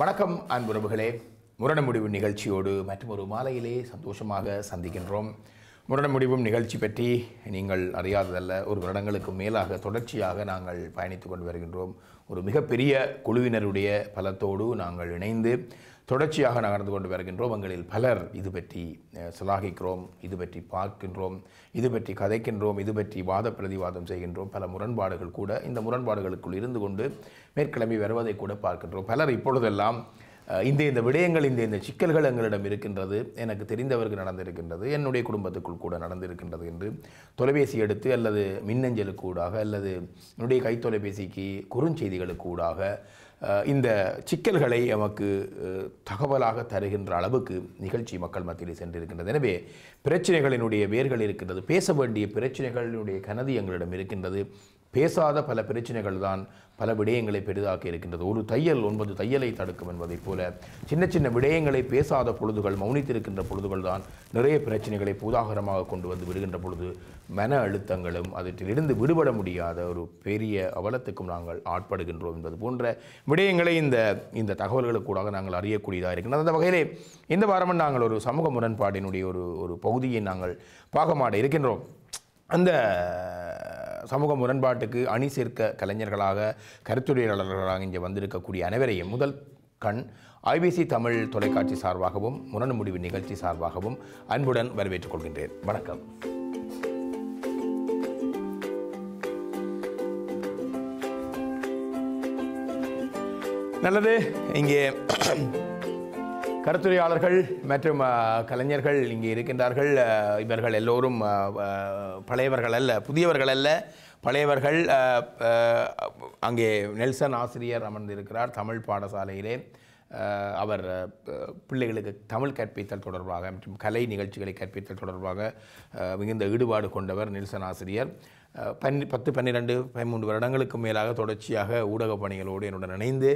வணக்கம் அன்புறவுகளே முரண முடிவும் நிகழ்ச்சியோடு மற்றொரு மாலையிலே சந்தோஷமாக சந்திக்கின்றோம். முரண முடிவும் நிகழ்ச்சி பற்றி நீங்கள் அறியாததல்ல, ஒரு வருடங்களுக்கு மேலாக தொடர்ச்சியாக நாங்கள் பயணித்துக் கொண்டு வருகின்றோம். ஒரு மிகப்பெரிய குழுவினருடைய பலத்தோடு நாங்கள் இணைந்து தொடர்ச்சியாக நகர்ந்து கொண்டு வருகின்றோம். எங்களில் பலர் இது பற்றி சலாகிக்கிறோம், இது பற்றி பார்க்கின்றோம், இது பற்றி கதைக்கின்றோம், இது பற்றி வாத பிரதிவாதம் செய்கின்றோம். பல முரண்பாடுகள் கூட இந்த முரண்பாடுகளுக்குள் இருந்து கொண்டு மேற்கிளம்பி வருவதை கூட பார்க்கின்றோம். பலர் இப்பொழுதெல்லாம் இந்த விடயங்கள் இந்த சிக்கல்கள் எங்களிடம் இருக்கின்றது, எனக்கு தெரிந்தவர்கள் நடந்திருக்கின்றது, என்னுடைய குடும்பத்துக்குள் கூட நடந்திருக்கின்றது என்று தொலைபேசி எடுத்து அல்லது மின்னஞ்சலுக்கு ஊடாக அல்லது என்னுடைய கை தொலைபேசிக்கு குறுஞ்செய்திகளுக்கு ஊடாக இந்த சிக்கல்களை எமக்கு தகவலாக தருகின்ற அளவுக்கு நிகழ்ச்சி மக்கள் மத்தியில் சென்றிருக்கின்றது. எனவே பிரச்சனைகளினுடைய வேர்கள் இருக்கின்றது, பேச வேண்டிய பிரச்சனைகளினுடைய கனதி எங்களிடம் இருக்கின்றது. பேசாத பல பிரச்சனைகள் தான் பல விடயங்களை பெரிதாக்கி இருக்கின்றது. ஒரு தையல் 9 தையலை தடுக்கும் என்பதைப் போல சின்ன சின்ன விடயங்களை பேசாத பொழுதுகள், மௌனித்திருக்கின்ற பொழுதுகள் தான் நிறைய பிரச்சனைகளை பூதாகரமாக கொண்டு வந்து விடுகின்ற பொழுது மன அழுத்தங்களும் அதற்றிலிருந்து விடுபட முடியாத ஒரு பெரிய அவலத்துக்கும் நாங்கள் ஆட்படுகின்றோம் என்பது போன்ற விடயங்களை இந்த தகவல்களுக்கூடாக நாங்கள் அறியக்கூடியதாக இருக்கின்றது. அந்த வகையிலே இந்த வாரமும் நாங்கள் ஒரு சமூக முரண்பாடினுடைய ஒரு பகுதியை நாங்கள் பாகமாட இருக்கின்றோம். அந்த சமூக முரண்பாட்டுக்கு அணி சேர்க்க கலைஞர்களாக கருத்துரையாளர்களாக இங்கே வந்திருக்கக்கூடிய அனைவரையும் முதல் கண் ஐபிசி தமிழ் தொலைக்காட்சி சார்பாகவும் முரணு முடிவு நிகழ்ச்சி சார்பாகவும் அன்புடன் வரவேற்றுக் கொள்கின்றேன். வணக்கம். நல்லது, இங்கே கருத்துரையாளர்கள் மற்றும் கலைஞர்கள் இங்கே இருக்கின்றார்கள். இவர்கள் எல்லோரும் பழையவர்கள் அல்ல, புதியவர்கள் அல்ல, பழையவர்கள். அங்கே நெல்சன் ஆசிரியர் அமர்ந்திருக்கிறார். தமிழ் பாடசாலையிலே அவர் பிள்ளைகளுக்கு தமிழ் கற்பித்தல் தொடர்பாக மற்றும் கலை நிகழ்ச்சிகளை கற்பித்தல் தொடர்பாக மிகுந்த ஈடுபாடு கொண்டவர் நெல்சன் ஆசிரியர். 10, 12, 13 வருடங்களுக்கு மேலாக தொடர்ச்சியாக ஊடக பணிகளோடு என்னுடன் இணைந்து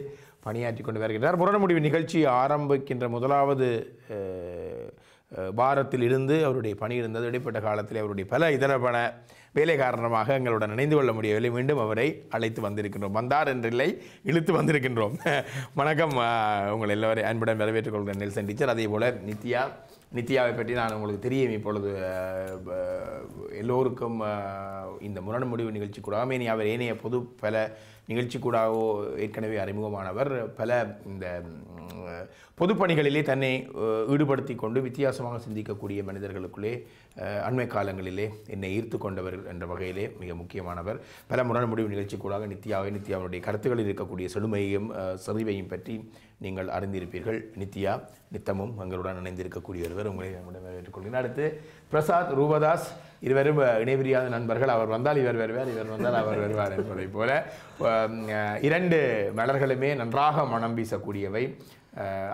பணியாற்றி கொண்டு வருகின்றார். முரண முடிவு நிகழ்ச்சி ஆரம்பிக்கின்ற முதலாவது வாரத்தில் இருந்து அவருடைய பணி இருந்தது. இடைப்பட்ட காலத்தில் அவருடைய பல இதரமான வேலை காரணமாக எங்களுடன் இணைந்து கொள்ள முடியவில்லை. மீண்டும் அவரை அழைத்து வந்திருக்கின்றோம். வந்தார் என்றில்லை, இழுத்து வந்திருக்கின்றோம். வணக்கம். உங்கள் எல்லோரையும் அன்புடன் வரவேற்றுக் கொள்கிற நெல்சன் டீச்சர். அதே போல் நித்யாவை பற்றி நான் உங்களுக்கு தெரியும். இப்பொழுது எல்லோருக்கும் இந்த முரண் முடிவு நிகழ்ச்சி கூடாக மேனி அவர் ஏனைய பொது பல நிகழ்ச்சி கூடாகவோ ஏற்கனவே அறிமுகமானவர். பல இந்த பொதுப்பணிகளிலே தன்னை ஈடுபடுத்தி கொண்டு வித்தியாசமாக சிந்திக்கக்கூடிய மனிதர்களுக்குள்ளே அண்மை காலங்களிலே என்னை ஈர்த்து கொண்டவர் என்ற வகையிலே மிக முக்கியமானவர். பல முரண் முடிவு நிகழ்ச்சி கூடாக நித்யாவுடைய கருத்துக்களில் இருக்கக்கூடிய செழுமையும் செறிவையும் பற்றி நீங்கள் அறிந்திருப்பீர்கள். நித்யா நித்தமும் எங்களுடன் இணைந்திருக்கக்கூடிய ஒருவர். உங்களை வரவேற்றுக்கொள்கிறேன். அடுத்து பிரசாத், ரூபதாஸ் இருவரும் இணைபிரியாத நண்பர்கள். அவர் வந்தால் இவர் வருவார், இவர் வந்தால் அவர் வருவார் என்பதைப் போல 2 மலர்களுமே நன்றாக மனம் வீசக்கூடியவை.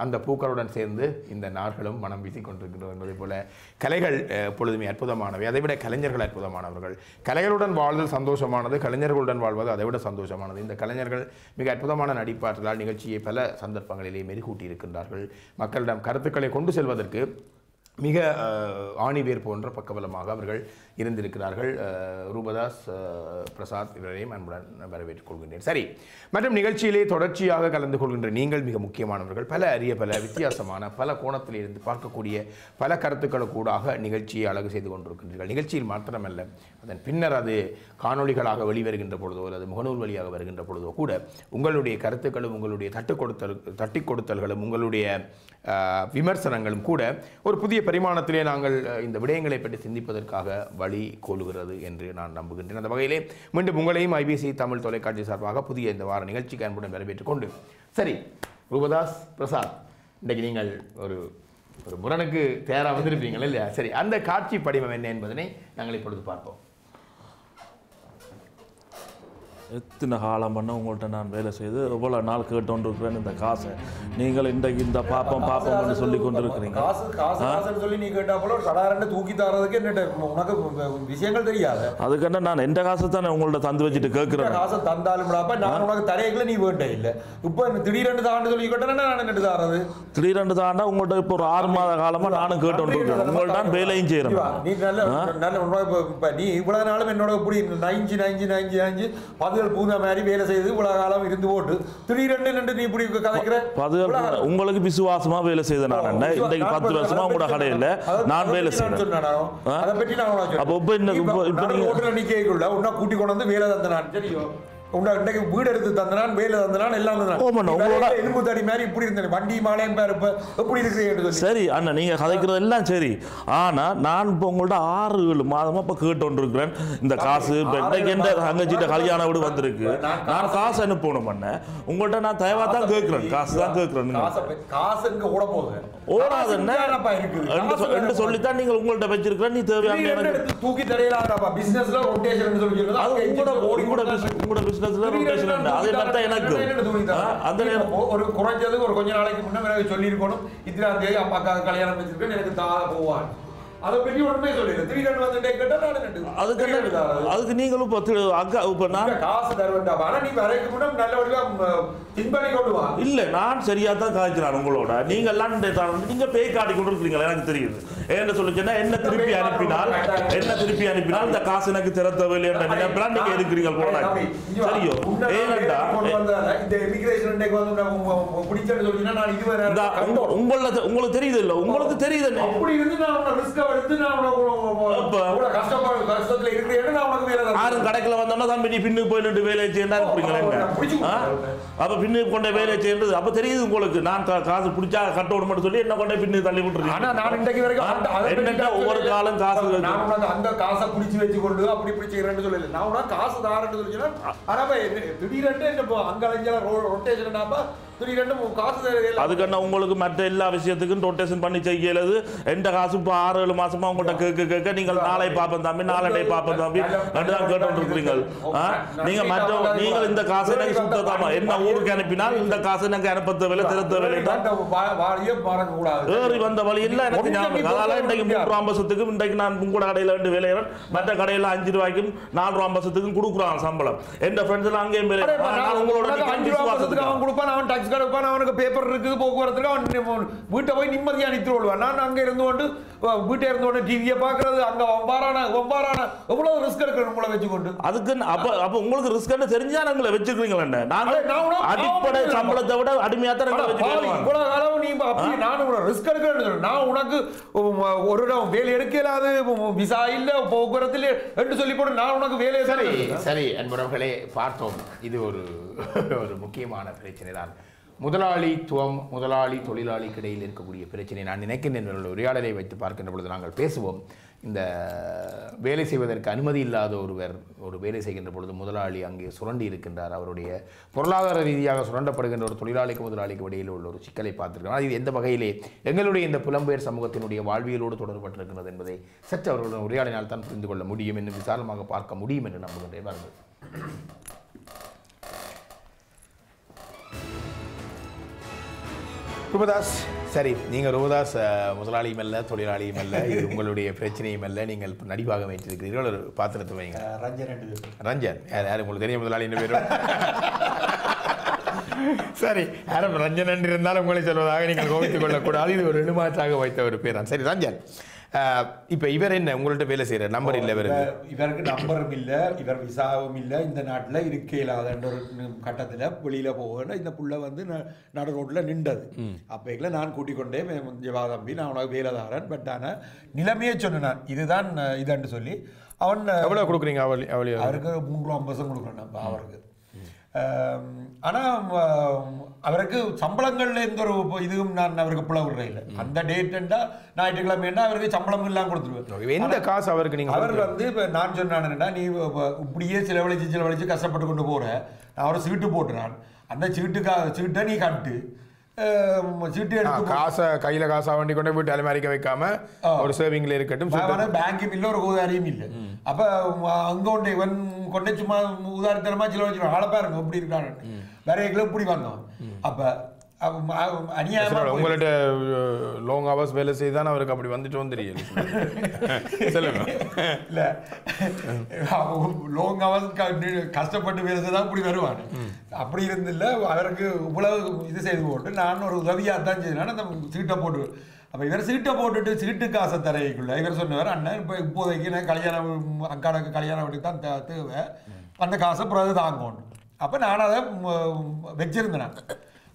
அந்த பூக்களுடன் சேர்ந்து இந்த நார்களும் மனம் வீசி கொண்டிருக்கின்றோம் என்பதை போல கலைகள் எப்பொழுதுமே அற்புதமானவை. அதைவிட கலைஞர்கள் அற்புதமானவர்கள். கலைகளுடன் வாழ்வது சந்தோஷமானது, கலைஞர்களுடன் வாழ்வது அதைவிட சந்தோஷமானது. இந்த கலைஞர்கள் மிக அற்புதமான நடிப்பாற்றலால் நிகழ்ச்சியை பல சந்தர்ப்பங்களிலே மெருகூட்டி இருக்கின்றார்கள். மக்களிடம் கருத்துக்களை கொண்டு செல்வதற்கு மிக ஆணிவேர் போன்ற பக்கபலமாக அவர்கள் இருந்திருக்கிறார்கள். ரூபதாஸ், பிரசாத் இவரையும் அன்புடன் வரவேற்றுக் கொள்கின்றேன். சரி, மற்றும் நிகழ்ச்சியிலே தொடர்ச்சியாக கலந்து கொள்கின்ற நீங்கள் மிக முக்கியமானவர்கள். பல அரிய பல வித்தியாசமான பல கோணத்தில் இருந்து பார்க்கக்கூடிய பல கருத்துக்களுக்கூடாக நிகழ்ச்சியை அழகு செய்து கொண்டிருக்கின்றீர்கள். நிகழ்ச்சியில் மாத்திரமல்ல, அதன் பின்னர் அது காணொலிகளாக வெளிவருகின்ற பொழுதோ அல்லது முகநூல் வழியாக வருகின்ற பொழுதோ கூட உங்களுடைய கருத்துக்களும் உங்களுடைய தட்டி கொடுத்தல்களும் உங்களுடைய விமர்சனங்களும் கூட ஒரு புதிய பரிமாணத்திலே நாங்கள் இந்த விடயங்களை பற்றி சிந்திப்பதற்காக வழி கோலுகிறது என்று நான் நம்புகின்றேன். அந்த வகையிலே மீண்டும் உங்களையும் ஐபிசி தமிழ் தொலைக்காட்சி சார்பாக புதிய இந்த வார நிகழ்ச்சிக்கு அன்புடன் வரவேற்றுக் கொண்டு, சரி ரூபதாஸ், பிரசாத், இன்றைக்கு நீங்கள் ஒரு முரணுக்கு தயாராக வந்திருப்பீங்களா இல்லையா? சரி, அந்த காட்சி படிவம் என்ன என்பதனை நாங்கள் இப்பொழுது பார்ப்போம். எத்தனை காலம் பண்ண உங்கள்கிட்ட நான் வேலை செய்து எவ்வளோ நாள் கேட்டோன்னு இருக்கிறேன் இந்த காசை. நீங்கள் இன்றைக்கு இந்த பாப்பம் பாப்பம்னு சொல்லி கொண்டு இருக்கிறீங்க. சொல்லி நீ கேட்டா போல சடாரண்டு தூக்கி தரதுக்கு என்னட்ட உனக்கு விஷயங்கள் தெரியாது. அதுக்கான நான் எந்த காசை தானே உங்கள்கிட்ட தந்து வச்சுட்டு கேட்குறேன். காசை தந்தாலும் நான் உனக்கு தரையில நீ வேண்டே இல்லை. இப்போ திடீரெண்டு தாண்டு சொல்லி கேட்டேன்னா நான் என்ன தாரது? திடீரெண்டு தாண்டா உங்கள்கிட்ட இப்போ ஒரு 6 மாத காலமாக நானும் கேட்டோன்னு இருக்கிறேன். உங்கள்தான் வேலையும் செய்கிறேன். நீ நல்ல நீ இவ்வளோ நாளும் என்னோட இப்படி 9 பதுகள் பூந்த மாதிரி வேலை செய்து இவ்வளவு காலம் இருந்து போட்டு திடீரெண்டு நீ இப்படி கதைக்கிற பதுகள் உங்களுக்கு விசுவாசமா வேலை செய்தனால இன்னைக்கு 10 வருஷமா உங்களோட கடையில் நான் வேலை செய்யணும் அதை பற்றி நான் அப்போ இப்போ இன்னும் ஹோட்டலில் நிற்கக்குள்ள உன்னா கூட்டி கொண்டு வந்து வேலை தந்தனான்னு தெரியும். உன்னைக்கு வீடு எடுத்து தந்தனான் வேலை தந்தனான் எல்லாம் உங்களோட எலும்பு தடி மாதிரி இப்படி இருந்தேன் வண்டி மாலையும் பேர் இப்போ எப்படி இருக்கிறீங்க. சரி அண்ணா நீங்கள் கதைக்கிறது எல்லாம் சரி. ஆனால் நான் இப்போ உங்கள்கிட்ட 6 மாதமாக இப்போ கேட்டோன் இருக்கிறேன் இந்த காசு. இப்போ இன்றைக்கு எந்த தங்கச்சிட்ட கல்யாண வீடு வந்திருக்கு நான் காசு அனுப்பணும் பண்ணேன் உங்கள்கிட்ட. நான் தயவாக தான் கேட்குறேன் காசு தான் கேட்குறேன். காசு இங்கே ஓட போகுது ஓடாது என்ன சொல்லித்தான் நீங்கள் உங்கள்கிட்ட வச்சிருக்கிறேன். நீ தேவையான தூக்கி தடையிலாப்பா பிஸ்னஸ்ல ரொட்டேஷன் சொல்லிக்கிறது அது உங்களோட உங்களோட எனக்கு அதை பற்றி உடனே சொல்லிடுறேன். 3 வந்து அதுக்கு நீங்களும் இப்போ நான் காசு தருவேண்டா ஆனால் நீ வரைக்கும் கூட நல்ல வழியாக தின்படி கொண்டுவா இல்லை நான் சரியாக தான் காய்ச்சினான் உங்களோட. நீங்கள் எல்லாம் நீங்கள் பேய் காட்டி கொண்டு இருக்கிறீங்களா எனக்கு தெரியுது. ஏன்னு சொல்லிச்சுன்னா என்ன திருப்பி அனுப்பினால் இந்த காசு எனக்கு திற தேவையில்லை நினைப்பெல்லாம் நீங்கள் இருக்கிறீங்க போனாங்க சரியோ ஏனண்டா இந்த இமிகிரேஷன் பிடிச்சேன்னு சொல்லிச்சுன்னா நான் இதுவரை உங்களுக்கு தெரியுது இல்லை உங்களுக்கு தெரியுது அப்படி இருந்து நான் ரிஸ்க் உங்களுக்கு மற்ற எல்லா விஷயத்துக்கும் ரொட்டேஷன் பண்ணி செய்யறது எந்த காசு 6 மாசமா உங்கள்கிட்ட கேட்க கேட்க நீங்கள் நாளை பாப்போம் தம்பி நாளை பாப்போம் தம்பி ரெண்டுதான் கேட்டு இருக்கிறீங்க. நீங்க மற்ற நீங்கள் இந்த காசை எனக்கு சுத்தமா என்ன ஊருக்கு அனுப்பினால் இந்த காசை எனக்கு அனுப்ப தேவையில்லை திற தேவையில்லை ஏறி வந்த வழி இல்லை எனக்கு ஞாபகம். அதனால இன்றைக்கு 3 வருஷத்துக்கும் இன்றைக்கு நான் உங்களோட கடையில் வந்து வேலையிறேன். மற்ற கடையில் 5 ரூபாய்க்கும் 4 வருஷத்துக்கும் கொடுக்குறான் சம்பளம். எந்த ஃப்ரெண்ட்ஸில் அங்கேயும் வேலை உங்களோட கொடுப்பான் அவன் டாக்ஸ் கார்டு இருப்பான் அவனுக்கு பேப்பர் இருக்குது போக்குவரத்துக்கு அவன் வீட்டை போய் நிம்மதியாக அனுப்பிட்டு விடுவான். நான் அங்கே இருந்து கொண்டு வீட்டை இருந்து கொண்டு டிவியை பார்க்கறது அங்கே ஒவ்வாறான எவ்வளோ ரிஸ்க் எடுக்கணும் உங்களை வச்சுக்கொண்டு அதுக்குன்னு அப்போ அப்போ உங்களுக்கு ரிஸ்க்னு தெரிஞ்சா நாங்களை வச்சுக்கிறீங்களே. நாங்களும் அடிப்படை சம்பளத்தை விட அடிமையாக தான் நாங்கள் வச்சுக்கிறோம். இவ்வளோ காலம் நீ அப்படி நான் உங்களை ரிஸ்க் எடுக்கிறேன்னு நான் உனக்கு ஒரு இடம் வேலை எடுக்க இல்லாது விசா இல்லை போக்குவரத்தில் என்று சொல்லி போட்டு நான் உனக்கு வேலையை சரி சரி என்பவர்களே பார்த்தோம். இது ஒரு முக்கியமான பிரச்சனை தான். முதலாளித்துவம் முதலாளி தொழிலாளிக்கு இடையில் இருக்கக்கூடிய பிரச்சனை நான் நினைக்கின்றேன். என்னுடைய உரையாடலை வைத்து பார்க்கின்ற பொழுது நாங்கள் பேசுவோம். இந்த வேலை செய்வதற்கு அனுமதி இல்லாத ஒருவர் ஒரு வேலை செய்கின்ற பொழுது முதலாளி அங்கே சுரண்டி இருக்கின்றார். அவருடைய பொருளாதார ரீதியாக சுரண்டப்படுகின்ற ஒரு தொழிலாளிக்கு முதலாளிக்கு இடையில் உள்ள ஒரு சிக்கலை பார்த்துருக்கிறார். இது எந்த வகையிலே எங்களுடைய இந்த புலம்பெயர் சமூகத்தினுடைய வாழ்வியலோடு தொடர்பட்டிருக்கிறது என்பதை சற்று அவர்களுடைய உரையாடினால் தான் புரிந்து கொள்ள முடியும் என்று விசாலமாக பார்க்க முடியும் என்று நம்புகின்றேன். ரூபதாஸ் சரி நீங்கள் ரூபதாஸ் முதலாளியும் அல்ல தொழிலாளியும் அல்ல இது உங்களுடைய பிரச்சனையும் அல்ல. நீங்கள் நடிப்பாக வைத்திருக்கிறீர்கள் ஒரு பாத்திரத்தை வைங்க. ரஞ்சன் யார் உங்களுக்கு தெரியும் முதலாளின்னு பேரும் சரி யாரும் ரஞ்சன் என்று இருந்தாலும் உங்களை சொல்வதாக நீங்கள் கோபித்துக் கொள்ளக்கூடாது. இது ஒரு நிமிடமாக வைத்த ஒரு பேர் தான். சரி ரஞ்சன் இப்போ இவர் என்ன உங்கள்கிட்ட வேலை செய்கிற நம்பர் இல்லை இவருக்கு நம்பரும் இல்லை இவர் விசாவும் இல்லை இந்த நாட்டில் இருக்கே இல்லாதன்ற ஒரு கட்டத்தில் வெளியில் போகணும். இந்த புள்ளை வந்து நடு ரோட்டில் நின்றது அப்போக்கில் நான் கூட்டிக் கொண்டே ஜவா தம்பி நான் உனக்கு வேலை தாரேன் பட் ஆனால் நிலைமையே சொன்னேன் இதுதான் இதான்னு சொல்லி அவன் எவ்வளோ கொடுக்குறீங்க அவருக்கு 3 வருஷம் கொடுக்குறேன் நம்ம அவருக்கு. ஆனால் அவருக்கு சம்பளங்கள்ல எந்த ஒரு இதுவும் நான் அவருக்கு பிளவுற இல்லை. அந்த டேட்டுண்டா ஞாயிற்றுக்கிழமைன்னா அவருக்கு சம்பளம் இல்லாமல் கொடுத்துருவேன். எந்த காசு அவருக்கு நீங்கள் அவர் வந்து இப்போ நான் சொன்னானுன்னா நீ இப்படியே செலவழிச்சு கஷ்டப்பட்டு கொண்டு போகிற நான் அவரை சீட்டு போட்டுறான் அந்த சீட்டுக்காக சீட்டை நீ காட்டு காசை கையில காசா வண்டி கொண்டு போயிட்டு அலமாரிக்க வைக்காம ஒரு சேவிங்ல இருக்கட்டும். பேங்கும் இல்ல ஒரு உதாரியும் இல்லை. அப்ப அங்க கொண்டு இவன் கொண்டே சும்மா உதாரித்தனமா சில வச்சுருவான் அளப்பாருங்க இப்படி இருக்கான் வேற எங்களை இப்படி வந்தோம். அப்ப உங்கள்கிட்ட லாங் ஹவர்ஸ் வேலை செய்தான் அவருக்கு அப்படி வந்துட்டோம் தெரியல சொல்லுங்க. இல்லை லாங் ஹவர்ஸ் கஷ்டப்பட்டு வேலை செய்தான் இப்படி வருவாங்க. அப்படி இருந்தில்ல அவருக்கு இவ்வளவு இது செய்து போட்டு நான் ஒரு உதவியாக தான் செய்தேன். அந்த சீட்டை போட்டு அப்போ இவர் சீட்டை போட்டுட்டு சீட்டு காசை தரையக்குள்ள இவர் சொன்னவர் அண்ணன் இப்போ இப்போதைக்கு நான் கல்யாணம் அக்காடக்கு கல்யாணம் அப்படி தான் தேவை அந்த காசை பிறகு தாங்கணும். அப்போ நான் அதை வச்சிருந்தேன்.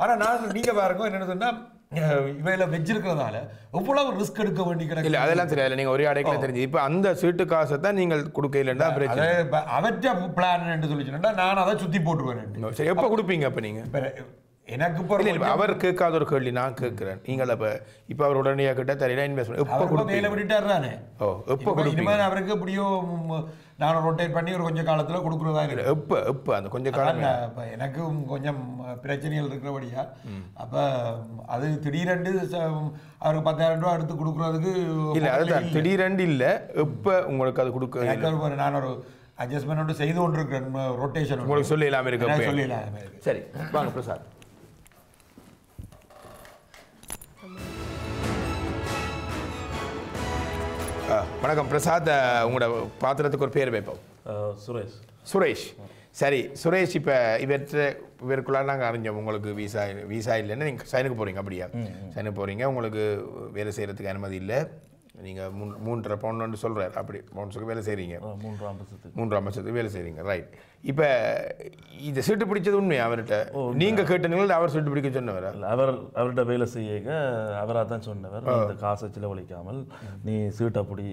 ஆனால் நான் நீங்கள் பாருங்க என்னென்னு சொன்னால் இவையில் வச்சிருக்கிறதால எவ்வளவு ரிஸ்க் எடுக்க வேண்டி கிடையாது. இல்லை அதெல்லாம் தெரியாது. நீங்கள் ஒரே அடைக்கலாம் தெரிஞ்சு இப்போ அந்த சீட்டு காசை தான் நீங்கள் கொடுக்க இல்லைன்னா அவற்ற பிளான் என்று சொல்லிச்சுன்னா நான் அதை சுற்றி போட்டு வரேன். சரி எப்போ கொடுப்பீங்க? அப்போ நீங்கள் எனக்கு இப்போ அவர் கேட்காத ஒரு கேள்வி நான் கேட்குறேன். நீங்கள் அப்போ இப்போ அவர் உடனடியாக கிட்ட தெரியல இன்வெஸ்ட்மெண்ட் எப்போ கொடுக்க வேலை விட்டுட்டார் தானே? ஓ எப்போ கொடுப்பீங்க? அவருக்கு எப்படியோ நான் ரொட்டேட் பண்ணி ஒரு கொஞ்சம் காலத்தில் கொடுக்குறதா இல்லை. எப்போ எப்போ அந்த கொஞ்சம் காலம் இப்போ எனக்கும் கொஞ்சம் பிரச்சனைகள் இருக்கிறபடியா அப்போ அது திடீரெண்டு அவருக்கு 10,000 ரூபா எடுத்து கொடுக்குறதுக்கு இல்லை. அதுதான் திடீரெண்டு இல்லை. எப்போ உங்களுக்கு அது கொடுக்க நான் ஒரு அட்ஜஸ்ட்மெண்ட்டோடு செய்து கொண்டிருக்கிறேன். ரொட்டேஷன் உங்களுக்கு சொல்லி இல்லாமல் இருக்கு. சொல்லி இல்லாமல் இருக்கு. சரி வாங்க பிரசாத். வணக்கம் பிரசாத். உங்களோட பாத்திரத்துக்கு ஒரு பேர் வைப்போம். சுரேஷ். சுரேஷ். சரி சுரேஷ், இப்போ இவருக்குள்ளே நாங்கள் அறிஞ்சோம் உங்களுக்கு விசா விசா இல்லைன்னா நீங்கள் சைனுக்கு போகிறீங்க. அப்படியா சைனுக்கு போகிறீங்க. உங்களுக்கு வேலை செய்கிறதுக்கு அனுமதி இல்லை. நீங்கள் 3.5 பவுண்டு சொல்கிறார். அப்படி பவுண்ட்ஸுக்கு வேலை செய்கிறீங்க. 3.5 பட்சத்துக்கு வேலை செய்கிறீங்க. ரைட். இப்போ இதை சீட்டு பிடிச்சது உண்மை அவர்கிட்ட நீங்கள் கேட்டீங்களா? அவர் சீட்டு பிடிக்க சொன்னவர் அவர் அவர்கிட்ட வேலை செய்ய அவராக தான் சொன்னவர். இந்த காசை செலவழிக்காமல் நீ சீட்டை பிடி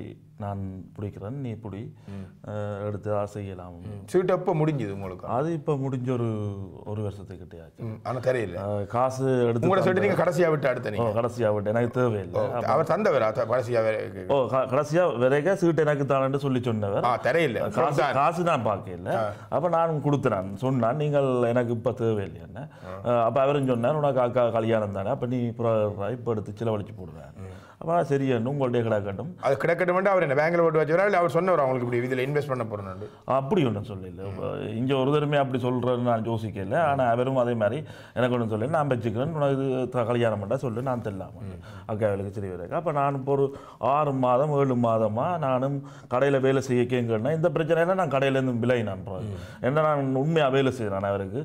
நான் பிடிக்கிறேன் நீ பிடி எடுத்து செய்யலாம். சீட்டு அப்போ முடிஞ்சது உங்களுக்கு? அது இப்போ முடிஞ்ச ஒரு வருஷத்துக்கிட்டே. ஆனால் தெரியல காசு எடுத்து உங்களோட சீட்டு நீங்கள் கடைசியாக விட்டு அடுத்த கடைசியாக விட்டு எனக்கு தேவையில்லை. அவர் தந்தவர் கடைசியாக ஓ கடைசியா விரைக சீட்டு எனக்கு தானே சொல்லி சொன்னவர். தெரியல காசு நான் பார்க்கல. அப்போ நான் கொடுத்துறேன் சொன்னான் நீங்கள் எனக்கு இப்போ தேவையில்லைன்னு. அப்போ அவரும் சொன்னார் உனக்கு அக்கா கல்யாணம் தானே அப்போ நீ இப்போ எடுத்து செலவழிச்சு போடுவேன். அப்போ சரி உங்கள்கிட்ட கிடக்கட்டும் அது கிடக்கட்டும். அவர் என்ன பேங்கில் போட்டு வச்சுக்கிறா இல்லை அவர் சொன்னவர் அவங்களுக்கு இப்படி இதில் இன்வெஸ்ட் பண்ண போகிறேன் அப்படி ஒன்றும் சொல்லல. இங்கே ஒரு தருமே அப்படி சொல்கிறேன்னு நான் யோசிக்கல. ஆனால் அவரும் அதே மாதிரி எனக்கு ஒன்றும் சொல்லலை. நான் வச்சுக்கிறேன் உனக்கு கல்யாணம் பண்ணால் சொல்லு நான் தெரியலாம் அக்காவுக்கு சரி விரைக்க. அப்போ நான் இப்போ ஒரு 6 மாதம் 7 மாதமாக நானும் கடையில் வேலை செய்யக்கேங்கன்னா இந்த பிரச்சனையெல்லாம் நான் கடையிலேருந்து விலை நன்றாது என்ன நான் உண்மையாக வேலை செய்கிறேன். அவருக்கு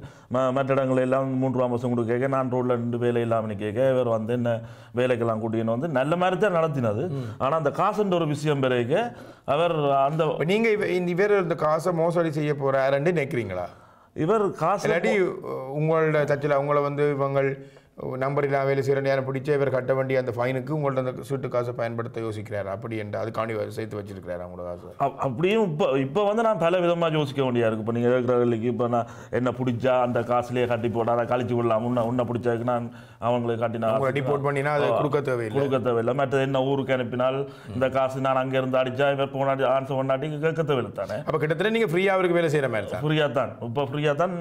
மற்ற இடங்கள் எல்லாம் 3 மாதம் கூட கேட்க நான் ரோட்டில் ரெண்டு வேலை இல்லாமல் கேட்க இவர் வந்து என்ன வேலைக்கெல்லாம் கூட்டின்னு வந்து நல்ல மாதிரி தான் நடத்தினது. ஆனால் அந்த காசுன்ற ஒரு விஷயம் பிறகு அவர் அந்த நீங்கள் இவர் இந்த காசை மோசடி செய்ய போகிறாருன்னு நினைக்கிறீங்களா? இவர் காசு இல்லாட்டி உங்களோட சர்ச்சில் அவங்கள வந்து இவங்க நம்பர் நான் வேலை செய்கிற நேரம் பிடிச்ச இவர் கட்ட வேண்டிய அந்த ஃபைனுக்கு உங்கள்ட்ட அந்த சீட்டு காசை பயன்படுத்த யோசிக்கிறார். அப்படி என்று அதுக்காண்டி சேர்த்து வச்சிருக்கிறாரு அவங்களோட காசு. அப்படியும் இப்போ இப்போ வந்து நான் பல விதமாக யோசிக்க வேண்டியா இருக்குது. இப்போ நீங்கள் இருக்கிறவர்களுக்கு இப்போ நான் என்ன பிடிச்சா அந்த காசுலேயே கட்டி போட அதை கழிச்சு விடலாம். உன்னை பிடிச்சாருக்கு நான் அவங்களுக்கு கட்டினா டிபோர்ட் பண்ணினா அதை கொடுக்க தேவையில்லை. மற்ற என்ன ஊருக்கு அனுப்பினால் இந்த காசு நான் அங்கேருந்து அடித்தா இவர் போனாட்டி ஆன்சர் பண்ணாட்டி கேட்க தேவையில்லை தானே. அப்போ கிட்டத்தட்ட நீங்கள் ஃப்ரீயாக அவருக்கு வேலை செய்கிற மாதிரி ஃப்ரீயாக தான்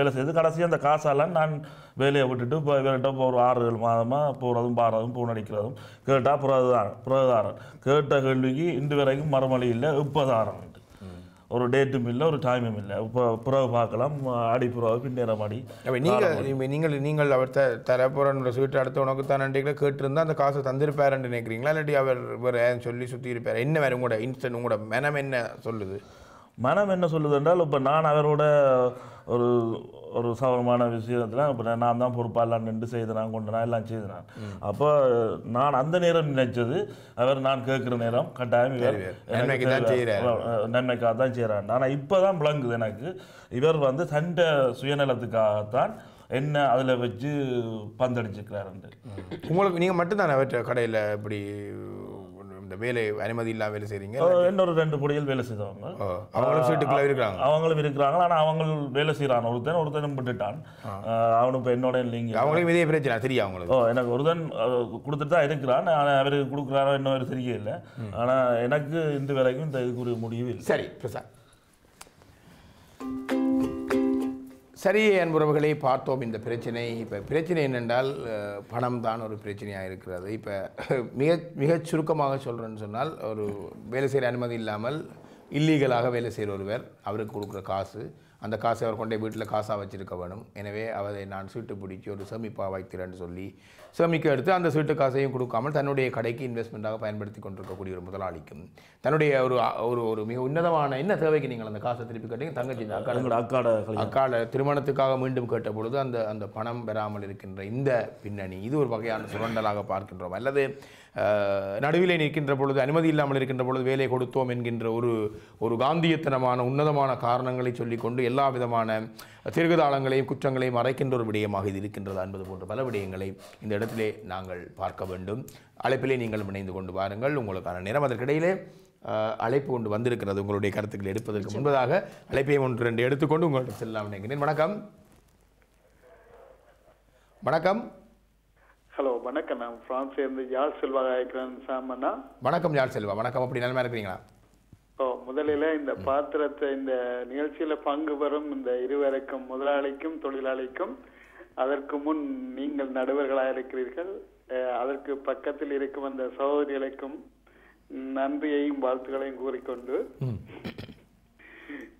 வேலை செய்து கடைசி அந்த காசெல்லாம் நான் வேலையை விட்டுட்டு இப்போ இவர்கிட்ட இப்போ ஒரு 6 மாதமாக போகிறதும் பாடுறதும் பூ நடிக்கிறதும் கேட்டால் புரதாரன் கேட்ட கேள்விக்கு இன்று வரைக்கும் மறுமொழி இல்லை. இப்போ தாரம் ஒரு டேட்டும் இல்லை ஒரு டைமும் இல்லை. இப்போ புறவு பார்க்கலாம் ஆடி புறவை பின்னேறம் ஆடி நீங்கள் நீங்கள் அவர் தரப்புறன்ற சீட்டு அடுத்த உனக்கு தானே கேட்டுருந்தா அந்த காசை தந்திருப்பாருன்னு நினைக்கிறீங்களா? இல்லாட்டி அவர் வேறு யாரும் சொல்லி சுற்றி இருப்பார் என்ன வேறு உங்களோட இன்ஸ்டன்ட் உங்களோட மனம் என்ன சொல்லுது? மனம் என்ன சொல்லுது என்றால் இப்போ நான் அவரோட ஒரு ஒரு சவரமான விஷயத்தில் இப்போ நான் தான் பொறுப்பாக எல்லாம் நின்று செய்தனான் கொண்டனா எல்லாம் செய்தனான். அப்போ நான் அந்த நேரம் நினைச்சது அவர் நான் கேட்குற நேரம் கட்டாயம் இவர் நன்மைக்காக தான் செய்கிறான். ஆனால் இப்போ தான் விளங்குது எனக்கு இவர் வந்து சண்டை சுயநலத்துக்காகத்தான் என்ன அதில் வச்சு பந்தடிச்சுக்கிறாருண்டு. உங்களுக்கு நீங்கள் மட்டும்தான் அவற்ற கடையில் இப்படி வேலை அனுமதி இல்லாமல் வேலை செய்கிறீங்க. இன்னொரு 2 பொடிகள் வேலை செய்தவங்க அவங்களும் சீட்டுக்குள்ளே இருக்கிறாங்க. அவங்களும் இருக்கிறாங்க. ஆனால் அவங்க வேலை செய்கிறான். ஒருத்தன் விட்டுட்டான். அவனு இப்போ என்னோட இல்லைங்க. அவங்களுக்கும் இதே பிரச்சனை தெரியும். அவங்களுக்கு ஓ எனக்கு ஒருத்தன் கொடுத்துட்டு தான் இருக்கிறான். ஆனால் அவர் கொடுக்குறாரோ இன்னும் வேறு தெரிய இல்லை. ஆனால் எனக்கு இந்த வரைக்கும் இந்த இதுக்குரிய முடிவு இல்லை. சரி பிரசாத் சரி அன்புறவுகளை பார்த்தோம் இந்த பிரச்சனை. இப்போ பிரச்சனை என்னென்றால் பணம் தான் ஒரு பிரச்சனையாக இருக்கிறது. இப்போ மிகச் சுருக்கமாக சொல்கிறேன்னு சொன்னால், ஒரு வேலை செய்கிற அனுமதி இல்லாமல் இல்லீகலாக வேலை செய்கிற ஒருவர், அவருக்கு கொடுக்குற காசு, அந்த காசை அவர் கொண்டே வீட்டில் காசாக வச்சுருக்க வேணும். எனவே அவரை நான் சீட்டு பிடிச்சி ஒரு சேமிப்பாக வைக்கிறேன்னு சொல்லி சேமிக்க எடுத்து அந்த சீட்டு காசையும் கொடுக்காமல் தன்னுடைய கடைக்கு இன்வெஸ்ட்மெண்ட்டாக பயன்படுத்தி கொண்டிருக்கக்கூடிய ஒரு முதலாளிக்கும் தன்னுடைய ஒரு ஒரு மிக உன்னதமான என்ன தேவைக்கு நீங்கள் அந்த காசை திருப்பி கேட்டீங்க தங்கச்சி அக்கால திருமணத்துக்காக மீண்டும் கேட்ட பொழுது அந்த அந்த பணம் பெறாமல் இருக்கின்ற இந்த பின்னணி, இது ஒரு வகையான சுரண்டலாக பார்க்கின்றோம். அல்லது நடுவிலே நிற்கின்ற பொழுது, அனுமதி இல்லாமல் இருக்கின்ற பொழுது வேலை கொடுத்தோம் என்கின்ற ஒரு ஒரு காந்தியத்தனமான உன்னதமான காரணங்களை சொல்லிக்கொண்டு எல்லா விதமான தீர்க்குதாளங்களையும் குற்றங்களையும் மறைக்கின்ற ஒரு விடயமாக இது இருக்கின்றது என்பது போன்ற பல விடயங்களை இந்த இடத்திலே நாங்கள் பார்க்க வேண்டும். அழைப்பிலே நீங்கள் இணைந்து கொண்டு வாருங்கள். உங்களுக்கான நேரம் அதற்கிடையிலே அழைப்பு கொண்டு வந்திருக்கிறது. உங்களுடைய கருத்துக்களை எடுப்பதற்கு முன்பதாக அழைப்பையும் 1-2 எடுத்துக்கொண்டு உங்கள்கிட்ட செல்லலாம் நினைக்கிறேன். வணக்கம். வணக்கம். ஹலோ வணக்கம். நான் பிரான்ஸ்லேருந்து யாழ் செல்வா இருக்கிறேன் சாமண்ணா. வணக்கம் யாழ் செல்வா. வணக்கம். அப்படி நல்லா இருக்கிறீங்களா? ஓ, முதலில் இந்த பாத்திரத்தை இந்த நிகழ்ச்சியில பங்கு பெறும் இந்த இருவருக்கும், முதலாளிக்கும் தொழிலாளிக்கும், அதற்கு முன் நீங்கள் நடுவர்களாக இருக்கிறீர்கள், அதற்கு பக்கத்தில் இருக்கும் அந்த சகோதரிகளுக்கும் நன்றியையும் வாழ்த்துக்களையும் கூறிக்கொண்டு,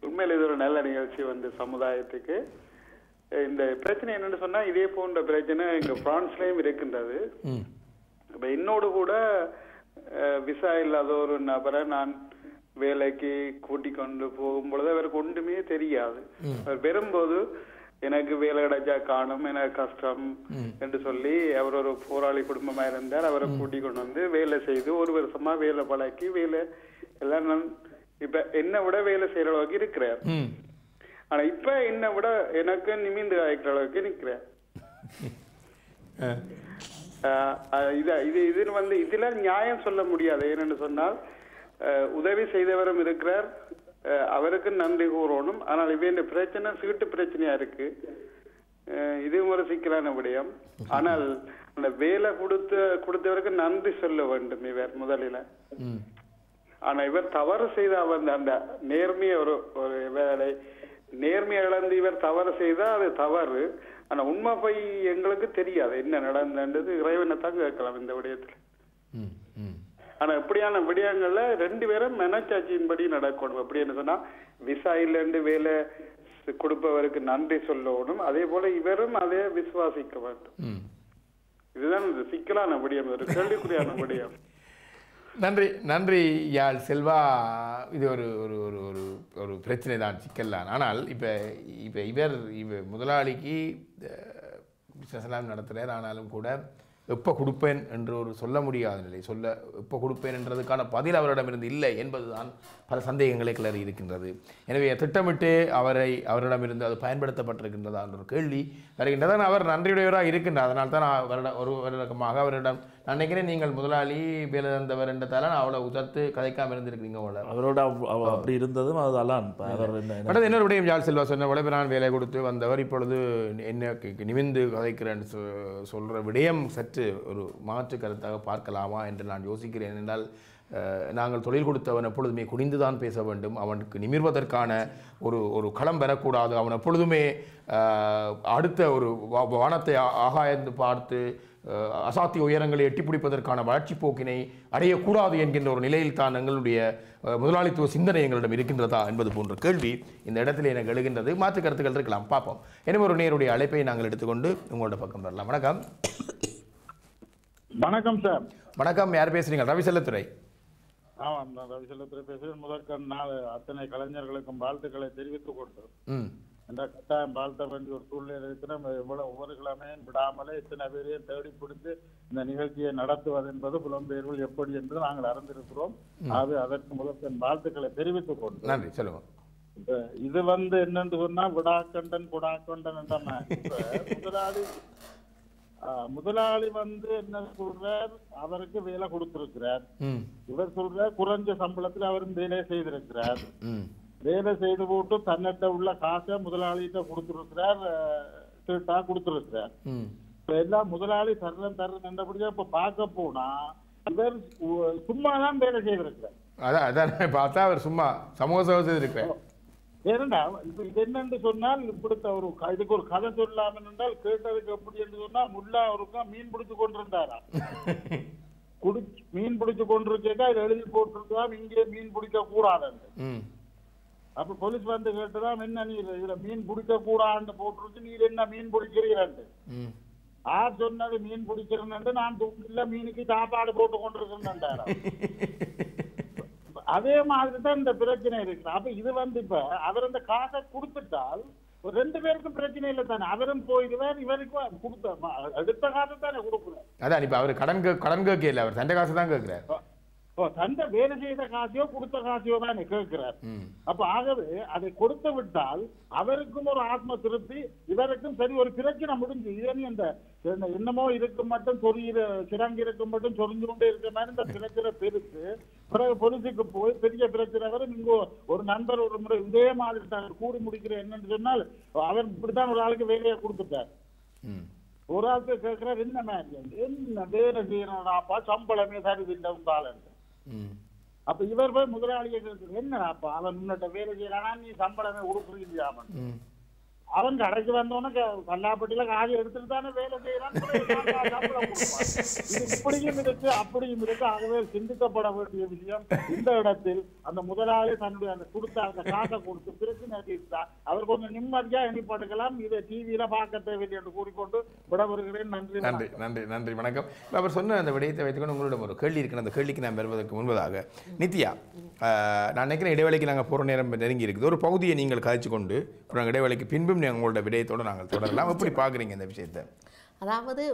உண்மையில் இது ஒரு நல்ல நிகழ்ச்சி வந்து சமுதாயத்துக்கு. இந்த பிரச்சனை என்னன்னு சொன்னா, இதே போன்ற பிரச்சனை இங்க பிரான்ஸ்லயும் இருக்கின்றது. இப்ப என்னோடு கூட விசா இல்லாத ஒரு நபரை நான் வேலைக்கு கூட்டி கொண்டு போகும்பொழுது அவருக்கு ஒன்றுமே தெரியாது. அவர் பெறும்போது எனக்கு வேலை கிடைச்சா காணும், எனக்கு கஷ்டம் என்று சொல்லி அவர் ஒரு போராளி குடும்பமா இருந்தார். அவரை கூட்டி கொண்டு வந்து வேலை செய்து 1 வருஷமா வேலை பழக்கி வேலை எல்லாம் நான் இப்ப என்னை விட வேலை செய்யற அளவுக்கு இருக்கிறார். ஆனா இப்ப என்னை விட எனக்கு நிமிந்து ஆகிற அளவுக்கு நிற்கிறார். இது வந்து இதுல நியாயம் சொல்ல முடியாது. ஏன்னு சொன்னால், உதவி செய்தவரும் இருக்கிறார், அவருக்கு நன்றி கூறணும். ஆனால் இவன் பிரச்சனை சீட்டு பிரச்சனையா இருக்கு. இதுவும் ஒரு சிக்கலான விடயம். ஆனால் அந்த வேலை கொடுத்தவருக்கு நன்றி சொல்ல வேண்டும் இவர் முதலில். ஆனா இவர் தவறு செய்த அந்த நேர்மைய ஒரு வேலை நேர்மையை இழந்து இவர் தவறு செய்தா அது தவறு. ஆனா உண்மை போய் எங்களுக்கு தெரியாது என்ன நடந்தது. இறைவனை தான் கேட்கலாம் இந்த விடயத்துல. ஆனா இப்படியான விடயங்கள்ல 2 பேரும் மனச்சாட்சியின்படி நடக்கணும். அப்படி என்ன சொன்னா, விசா இல்லைன்னு வேலை கொடுப்பவருக்கு நன்றி சொல்லணும். அதே போல இவரும் அதே விசுவாசிக்க வேண்டும். இதுதான் இந்த சிக்கலான விடயம், ஒரு கேள்விக்குறியான விடயம். நன்றி. நன்றி யாழ் செல்வா. இது ஒரு ஒரு ஒரு ஒரு பிரச்சனை தான், சிக்கல் தான். ஆனால் இப்ப இப்ப இவர் இவர் முதலாளிக்கு பிசினஸ் எல்லாம் நடத்துறார். ஆனாலும் கூட எப்போ கொடுப்பேன் என்று ஒரு சொல்ல முடியாத நிலை, சொல்ல எப்போ கொடுப்பேன் என்றதுக்கான பதில் அவரிடமிருந்து இல்லை என்பதுதான் பல சந்தேகங்களை கிளறி இருக்கின்றது. எனவே திட்டமிட்டு அவரிடமிருந்து அது பயன்படுத்தப்பட்டிருக்கின்றதா என்ற கேள்வி வருகின்றதான். அவர் நன்றியுடையவராக இருக்கின்றார். அதனால் தான் ஒரு வருடமாக அவரிடம் நான் நினைக்கிறேன் நீங்கள் முதலாளி வேலை இருந்தவர் என்றதால அவ்வளோ உதர்த்து கதைக்காமல் இருந்திருக்கிறீங்க போல. அவரோட அப்படி இருந்ததும் அதெல்லாம் இன்னொரு விடையும் யாழ் செல்வா சொன்ன உழைப்பு நான் வேலை கொடுத்து வந்தவர் இப்பொழுது என்ன நிமிந்து கதைக்கிறேன் சொல்கிற விடயம் ஒரு மாற்று கருத்தாக பார்க்கலாமா என்று நான் யோசிக்கிறேன். என்றால் நாங்கள் தொழில் கொடுத்தவன் எப்பொழுதுமே குனிந்துதான் பேச வேண்டும். அவனுக்கு நிமிர்வதற்கான ஒரு ஒரு களம் பெறக்கூடாது. அவன் எப்பொழுதுமே அடுத்த ஒரு வானத்தை ஆகாய்ந்து பார்த்து அசாத்திய உயரங்களை எட்டி பிடிப்பதற்கான வளர்ச்சி போக்கினை அடையக்கூடாது என்கின்ற ஒரு நிலையில் தான் எங்களுடைய முதலாளித்துவ சிந்தனை எங்களிடம் இருக்கின்றதா என்பது போன்ற கேள்வி இந்த இடத்துல எனக்கு எழுகின்றது. மாற்று கருத்துக்கள் இருக்கலாம், பார்ப்போம். எனவே ஒரு நேருடைய அழைப்பை நாங்கள் எடுத்துக்கொண்டு உங்களோட பக்கம் வரலாம். வணக்கம். வணக்கம் சார். வணக்கம். யார் பேசுறீங்க? ரவிசெல்லத்துறை. ஆமாம், நான் ரவிசெல்லத்துறை பேசுறேன். முதற்க நாள் அத்தனை கலைஞர்களுக்கும் வாழ்த்துக்களை தெரிவித்துக் கொண்டோம். என்ற கட்டாயம் வாழ்த்த வேண்டிய ஒரு சூழ்நிலை இருக்கிறோம். எவ்வளவு ஒவ்வொரு கிழமையும் விடாமலே இத்தனை பேரையும் தேடி பிடித்து இந்த நிகழ்ச்சியை நடத்துவது என்பது புலம்பெயர்கள் எப்படி என்று நாங்கள் அறிந்திருக்கிறோம். அது அதற்கு முதற்க வாழ்த்துக்களை தெரிவித்துக் கொண்டோம். நன்றி. சொல்லுவோம். இது வந்து என்னன்னு சொன்னா, விடாக்கண்டன் குடாக்கண்டன் என்றாங்க. முதலாளி முதலாளி வந்து என்ன சொல்றார், அவருக்கு வேலை கொடுத்திருக்கிறார். இவர் சொல்ற குறைஞ்ச சம்பளத்துல அவரும் வேலையை செய்திருக்கிறார். வேலை செய்து போட்டு தன்னிட்ட உள்ள காசை முதலாளிகிட்ட கொடுத்திருக்கிறார், திருட்டா கொடுத்திருக்கிறார். இப்ப எல்லாம் முதலாளி தர்றன் தர்றன் என்றபடியா இப்ப பார்க்க போனா இவர் சும்மாதான் வேலை செய்திருக்கிறார். அதான் பார்த்தா அவர் சும்மா சமூக சேவை செய்திருக்கிறார். இது என்னென்று சொன்னால் இப்படித்த ஒரு இதுக்கு ஒரு கதை சொல்லலாம் என்றால் கேட்டதுக்கு எப்படி என்று சொன்னால் முல்லா அவருக்கா மீன் பிடிச்சு கொண்டிருந்தாரா மீன் பிடிச்சு கொண்டிருக்கா இது எழுதி போட்டிருக்கா இங்கே மீன் பிடிக்க கூடாதுன்னு அப்ப போலீஸ் வந்து கேட்டதான் என்ன நீ இதுல மீன் பிடிக்க கூடாதுன்னு போட்டிருக்கு நீர் என்ன மீன் பிடிக்கிறீர்கள் ஆ சொன்னது மீன் பிடிக்கிறேன்னு நான் தூக்கில மீனுக்கு சாப்பாடு போட்டு கொண்டிருக்கிறேன்டாரா அதே மாதிரி தான் இந்த பிரச்சனை இருக்கு அப்ப இது வந்து இப்ப அவர் அந்த காசை கொடுத்துட்டால் ரெண்டு பேருக்கும் பிரச்சனை இல்லை தானே அவரும் போயிடுவார் இவருக்கும் கொடுத்த அடுத்த காசை தானே கொடுக்குறாரு அதான் இப்ப அவர் கடன் கேட்கல அவர் தண்டை காசு தான் கேட்கிறார் தண்டை வேலை செய்த காசையோ கொடுத்த காசையோ தானே கேட்கிறார் அப்ப ஆகவே அதை கொடுத்து விட்டால் அவருக்கும் ஒரு ஆத்ம திருப்தி இவருக்கும் சரி ஒரு பிரச்சனை முடிஞ்சு இதனி அந்த என்னமோ இருக்கும் மட்டும் சொரிய சிறங்க இருக்கும் மட்டும் சொரிஞ்சு கொண்டே இருக்கிற மாதிரி இந்த பிரச்சனை பெருத்து பிறகு பொலிசுக்கு போய் பெரிய பிரச்சனை வரும் இங்கோ ஒரு நண்பர் ஒரு முறை இதே மாதிரி தான் கூடி முடிக்கிற என்னன்னு சொன்னால் அவர் இப்படித்தான் ஒரு ஆளுக்கு வேலையை கொடுத்துட்டார் ஒரு ஆளுக்கு கேட்கிறார் என்ன மாதிரி என்ன வேலை செய்யணும்னாப்பா சம்பளமே சரி திண்டவும் ஆளுங்க அப்ப இவர் போய் முதலாளியை கேட்க என்னடாப்பா அவன் முன்னிட்ட வேலை செய்யறானா நீ சம்பளமே உருப்புறீங்களா அவன் கடைக்கு வந்தோன்னு கல்லாப்பட்டியில காலி எடுத்துட்டு தானே வேலை செய்யறான்னு இப்படியும் இருக்கு அப்படியும் இருக்கு ஆகவே சிந்திக்கப்பட வேண்டிய விஷயம் இந்த இடத்தில் அந்த முதலாளி தன்னுடைய அந்த கொடுத்த அந்த காசை கொடுத்து பிரச்சனை தீர்த்தா அவர் கொஞ்சம் நிம்மதியா எண்ணிப்படுக்கலாம் இதை டிவியில பார்க்க தேவையில்லை என்று கூறிக்கொண்டு விடவருகிறேன் நன்றி நன்றி நன்றி நன்றி வணக்கம் அவர் சொன்ன அந்த விடயத்தை வைத்துக்கொண்டு உங்களிடம் ஒரு கேள்வி இருக்கிற அந்த கேள்விக்கு நான் வருவதற்கு முன்பதாக நித்யா நான் நினைக்கிறேன் இடைவெளிக்கு நாங்கள் போகிற நேரம் நெருங்கி இருக்குது ஒரு பகுதியை நீங்கள் கழிச்சு கொண்டு அப்புறம் இடைவெளிக்கு பின்பும் உங்களோட விடயத்தோடு நாங்கள் தொடரலாம் எப்படி பார்க்குறீங்க இந்த விஷயத்தை அதாவது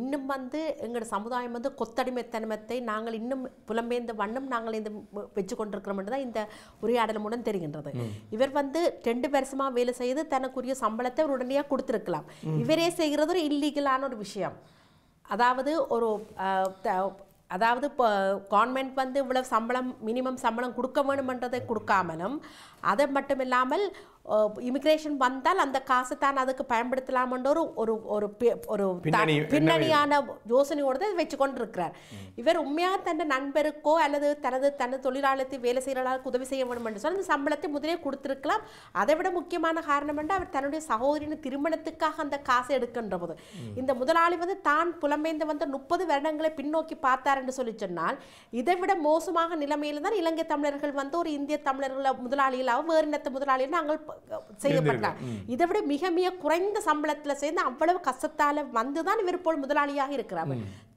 இன்னும் வந்து எங்களோட சமுதாயம் வந்து கொத்தடிமைத்தனமத்தை நாங்கள் இன்னும் புலம்பெயர்ந்த வண்ணம் நாங்கள் இந்த வச்சு கொண்டிருக்கிறோம்னு தான் இந்த உரையாடல் மூலம் தெரிகின்றது இவர் வந்து 2 வருஷமாக வேலை செய்து தனக்குரிய சம்பளத்தை ஒரு உடனடியாக கொடுத்துருக்கலாம் இவரே செய்கிறது ஒரு இல்லீகலான ஒரு விஷயம் அதாவது ஒரு அதாவது இப்போ கவர்மெண்ட் வந்து இவ்வளோ சம்பளம் மினிமம் சம்பளம் கொடுக்க வேணுமென்றதை கொடுக்காமலும் அதை மட்டும் இல்லாமல் இமிக்ரேஷன் வந்தால் அந்த காசை தான் அதுக்கு பயன்படுத்தலாம்ன்ற ஒரு ஒரு பின்னணியான யோசனையோடு தான் வச்சு கொண்டிருக்கிறார் இவர் உண்மையாக தன் நண்பருக்கோ அல்லது தனது தொழிலாளத்தை வேலை செய்கிறவர்களுக்கு உதவி செய்ய வேண்டும் என்று சொன்னால் அந்த சம்பளத்தை முதலே கொடுத்துருக்கலாம் அதை விட முக்கியமான காரணம் என்றால் அவர் தன்னுடைய சகோதரின் திருமணத்துக்காக அந்த காசை எடுக்கின்ற போது இந்த முதலாளி வந்து தான் புலம்பெயர்ந்து வந்த 30 வருடங்களை பின்னோக்கி பார்த்தார் என்று சொல்லி சொன்னால் இதை விட மோசமாக நிலைமையில் தான் இலங்கை தமிழர்கள் வந்து ஒரு இந்திய தமிழர்களை முதலாளிகளாக வேறு இனத்து முதலாளிகள் நாங்கள் செய்யப்பட்டார் இதை விட மிக மிக குறைந்த சம்பளத்தில் சேர்ந்து அவ்வளவு கஷ்டத்தால் வந்துதான் இவர் போல் முதலாளியாக இருக்கிறார்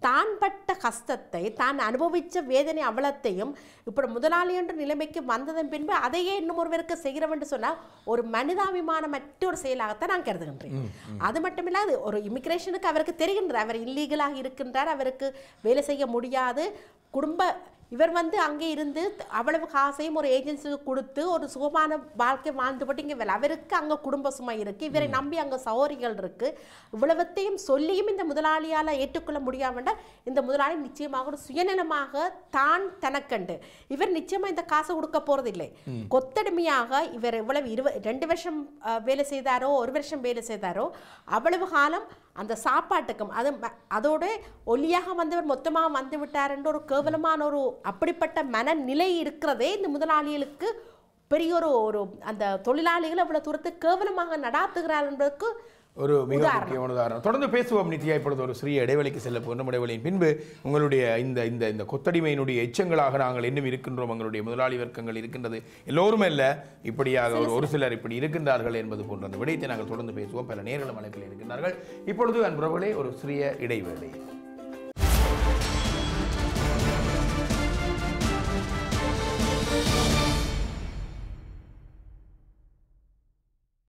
தான் பட்ட கஷ்டத்தை தான் அனுபவித்த வேதனை அவலத்தையும் இப்போ முதலாளி என்ற நிலைமைக்கு வந்ததன் பின்பு அதையே இன்னும் ஒருவருக்கு செய்கிறவன் சொன்னால் ஒரு மனிதாபிமானம் மற்ற ஒரு செயலாகத்தான் நான் கருதுகின்றேன் அது மட்டும் இல்லாது ஒரு இமிக்ரேஷனுக்கு அவருக்கு தெரிகின்றார் அவர் இல்லீகலாக இருக்கின்றார் அவருக்கு வேலை செய்ய முடியாது குடும்ப இவர் வந்து அங்கே இருந்து அவ்வளவு காசையும் ஒரு ஏஜென்சிக்கு கொடுத்து ஒரு சுகமான வாழ்க்கை வாழ்ந்துபட்டு இங்கே அவருக்கு அங்கே குடும்ப சுமை இருக்குது இவரை நம்பி அங்கே சகோதரிகள் இருக்குது இவ்வளவத்தையும் சொல்லியும் இந்த முதலாளியால் ஏற்றுக்கொள்ள முடியாமட்டால் இந்த முதலாளி நிச்சயமாக ஒரு சுயநலமாக தான் தனக்கண்டு இவர் நிச்சயமாக இந்த காசை கொடுக்க போகிறதில்லை கொத்தடிமையாக இவர் எவ்வளவு 2 வருஷம் வேலை செய்தாரோ 1 வருஷம் வேலை செய்தாரோ அவ்வளவு காலம் அந்த சாப்பாட்டுக்கும் அதோட ஒல்லியாக வந்தவர் மொத்தமாக வந்து விட்டார் என்ற ஒரு கேவலமான ஒரு அப்படிப்பட்ட மனநிலை இருக்கிறதே இந்த முதலாளிகளுக்கு பெரிய ஒரு அந்த தொழிலாளிகள் அவ்வளவு தூரத்துக்கு கேவலமாக நடாத்துகிறார் என்பதற்கு ஒரு மிக முக்கியமான உதாரணம் தொடர்ந்து பேசுவோம் நித்யா இப்பொழுது ஒரு சிறிய இடைவெளிக்கு செல்ல போகின்ற இடைவெளியின் பின்பு உங்களுடைய இந்த இந்த இந்த கொத்தடிமையினுடைய எச்சங்களாக நாங்கள் இன்னும் இருக்கின்றோம் உங்களுடைய முதலாளி வர்க்கங்கள் இருக்கின்றது எல்லோருமே இல்லை இப்படியாக ஒரு சிலர் இப்படி இருக்கின்றார்கள் என்பது போன்ற அந்த விடயத்தை நாங்கள் தொடர்ந்து பேசுவோம் பல நேர்களும் அழைப்பில் இருக்கின்றார்கள் இப்பொழுது அன்பர்களே ஒரு சிறிய இடைவேளை